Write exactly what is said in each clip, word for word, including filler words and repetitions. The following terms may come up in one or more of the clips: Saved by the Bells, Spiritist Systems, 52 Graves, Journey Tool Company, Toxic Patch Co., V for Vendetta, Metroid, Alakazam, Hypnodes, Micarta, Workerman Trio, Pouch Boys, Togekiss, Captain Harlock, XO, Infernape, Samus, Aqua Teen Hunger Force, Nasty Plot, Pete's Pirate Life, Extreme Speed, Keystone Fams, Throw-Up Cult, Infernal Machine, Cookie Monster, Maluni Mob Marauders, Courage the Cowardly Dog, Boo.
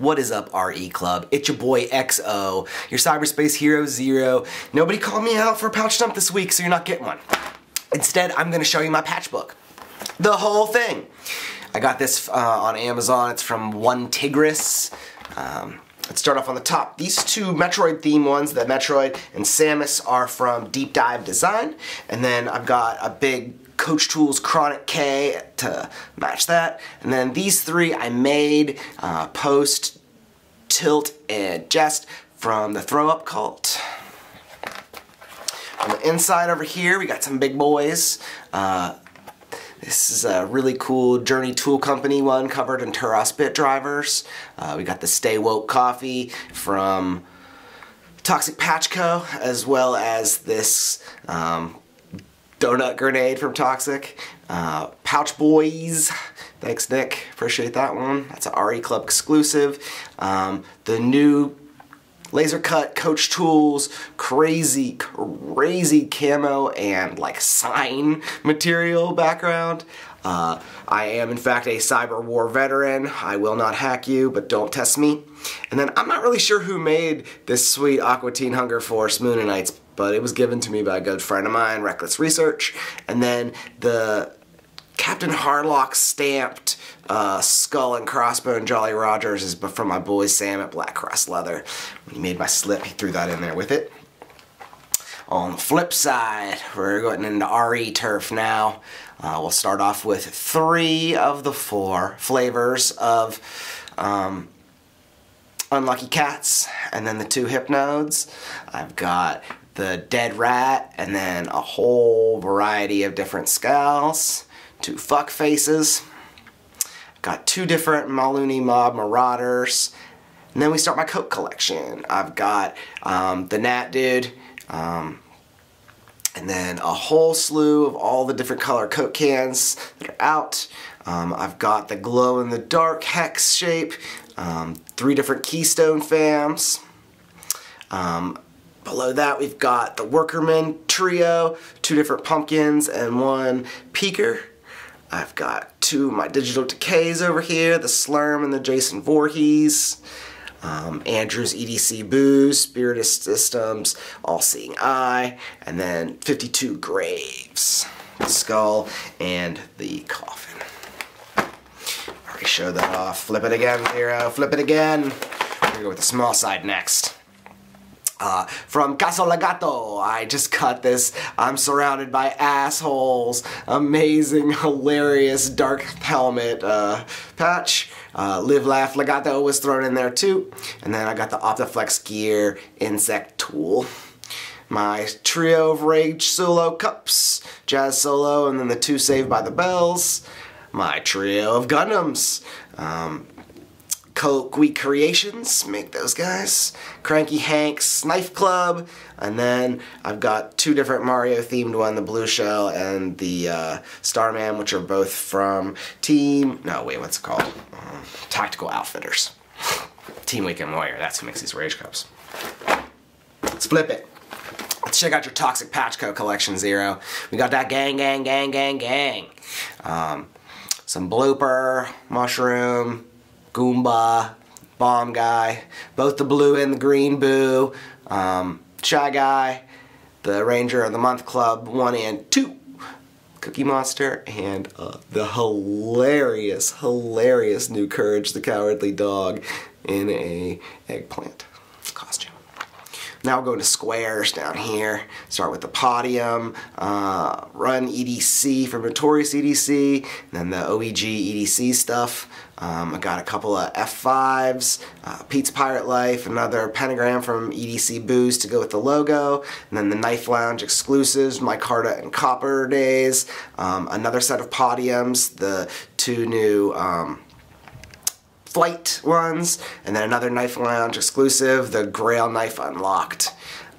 What is up, R E Club? It's your boy X O, your cyberspace hero zero. Nobody called me out for a pouch dump this week, so you're not getting one. Instead, I'm gonna show you my patch book. The whole thing. I got this uh, on Amazon. It's from One Tigris. Um, let's start off on the top. These two Metroid theme ones, the Metroid and Samus, are from Deep Dive Design. And then I've got a big Koch Tools Chronic K to match that. And then these three I made, uh, Post, Tilt, and Jest from the Throw-Up Cult. On the inside over here, we got some big boys. Uh, This is a really cool Journey Tool Company one covered in Turas Bit Drivers. Uh, we got the Stay Woke Coffee from Toxic Patch Co., as well as this um, donut grenade from Toxic. Uh, Pouch Boys. Thanks, Nick. Appreciate that one. That's an R E Club exclusive. Um, the new laser cut Koch Tools, crazy, crazy camo and like sign material background. Uh, I am in fact a cyber war veteran. I will not hack you, but don't test me. And then I'm not really sure who made this sweet Aqua Teen Hunger Force Moonanites, but it was given to me by a good friend of mine, Reckless Research. And then the Captain Harlock stamped uh, skull and crossbone Jolly Rogers is from my boy Sam at Black Cross Leather. When he made my slip, he threw that in there with it. On the flip side, we're going into R E turf now. Uh, we'll start off with three of the four flavors of um, Unlucky Cats, and then the two Hypnodes. I've got the Dead Rat, and then a whole variety of different skulls. Two fuck faces. Got two different Maluni Mob Marauders. And then we start my Coke collection. I've got um, the Nat Dude. Um, and then a whole slew of all the different color Coke cans that are out. Um, I've got the glow in the dark hex shape. Um, three different Keystone Fams. Um, Below that, we've got the Workerman Trio, two different pumpkins, and one peaker. I've got two of my Digital Decays over here, the Slurm and the Jason Voorhees. Um, Andrew's E D C Booze, Spiritist Systems, All Seeing Eye, and then fifty-two Graves, the skull and the coffin. I already showed that off. Flip it again, Zero. Flip it again. We're going to go with the small side next. Uh, from Casa di Legno, I just got this I'm Surrounded by Assholes, amazing, hilarious, dark helmet uh, patch. Uh, Live Laugh Legato was thrown in there too. And then I got the Optiflex Gear Insect Tool. My trio of Rage Solo Cups, Jazz Solo, and then the two Saved by the Bells. My trio of Gundams. Um, Coqui Creations, make those guys, Cranky Hank's Knife Club, and then I've got two different Mario themed one, the Blue Shell and the uh, Starman, which are both from Team, no wait, what's it called? Um, Tactical Outfitters. Team Weekend Warrior, that's who makes these Rage Cups. Let's flip it. Let's check out your Toxic Patch Co. collection, Zero. We got that gang, gang, gang, gang, gang. Um, some Blooper, Mushroom, Goomba, Bomb Guy, both the blue and the green Boo, um, Shy Guy, the Ranger of the Month Club one and two, Cookie Monster, and uh, the hilarious, hilarious new Courage the Cowardly Dog in a eggplant costume. Now we'll go to squares down here. Start with the Podium, uh, Run E D C from Notorious E D C, and then the O E G E D C stuff. Um, I got a couple of F fives, uh, Pete's Pirate Life, another pentagram from E D C Booze to go with the logo, and then the Knife Lounge exclusives, Micarta and Copper Days, um, another set of Podiums, the two new um, Flight ones, and then another Knife Lounge exclusive, the Grail Knife Unlocked.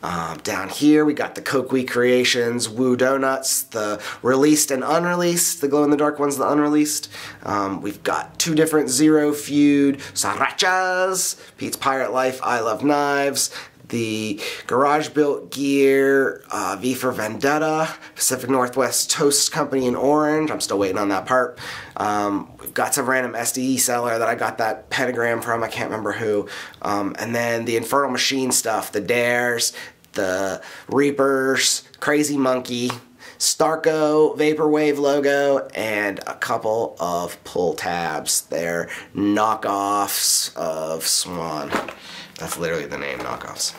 Um, down here we got the Koqui Creations, Woo Donuts, the released and unreleased, the glow-in-the-dark ones, the unreleased. Um, we've got two different Zero Feud Sarachas, Pete's Pirate Life, I Love Knives, the Garage Built Gear, uh, V for Vendetta, Pacific Northwest Toast Company in orange. I'm still waiting on that part. Um, we've got some random S D E seller that I got that pentagram from. I can't remember who. Um, and then the Infernal Machine stuff, the Dares, the Reapers, Crazy Monkey, Starco Vaporwave logo, and a couple of pull tabs. They're knockoffs of Swan. That's literally the name, knockoffs.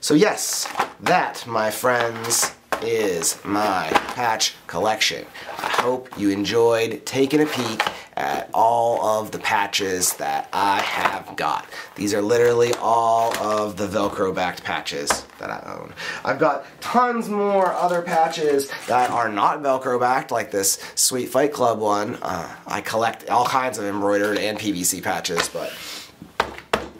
So yes, that, my friends, is my patch collection. I hope you enjoyed taking a peek at all of the patches that I have got. These are literally all of the Velcro backed patches that I own. I've got tons more other patches that are not Velcro backed, like this sweet Fight Club one. Uh, I collect all kinds of embroidered and P V C patches, but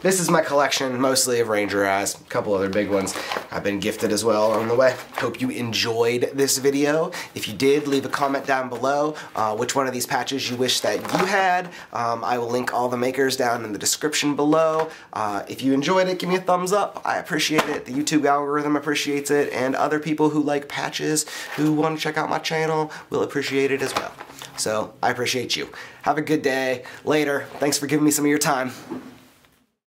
this is my collection, mostly of Ranger Eyes, a couple other big ones I've been gifted as well on the way. Hope you enjoyed this video. If you did, leave a comment down below uh, which one of these patches you wish that you had. Um, I will link all the makers down in the description below. Uh, if you enjoyed it, give me a thumbs up. I appreciate it. The YouTube algorithm appreciates it, and other people who like patches, who want to check out my channel, will appreciate it as well. So, I appreciate you. Have a good day. Later. Thanks for giving me some of your time.